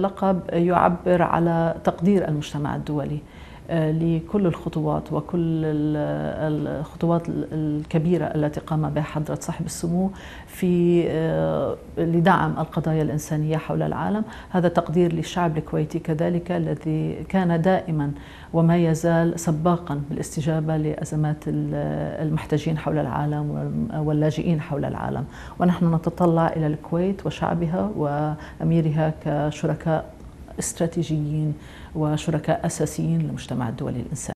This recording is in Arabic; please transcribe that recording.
اللقب يعبر على تقدير المجتمع الدولي لكل الخطوات وكل الخطوات الكبيرة التي قام بها حضرة صاحب السمو في لدعم القضايا الإنسانية حول العالم. هذا تقدير للشعب الكويتي كذلك الذي كان دائما وما يزال سباقا بالاستجابة لأزمات المحتاجين حول العالم واللاجئين حول العالم، ونحن نتطلع إلى الكويت وشعبها وأميرها كشركاء استراتيجيين وشركاء أساسيين للمجتمع الدولي الإنساني.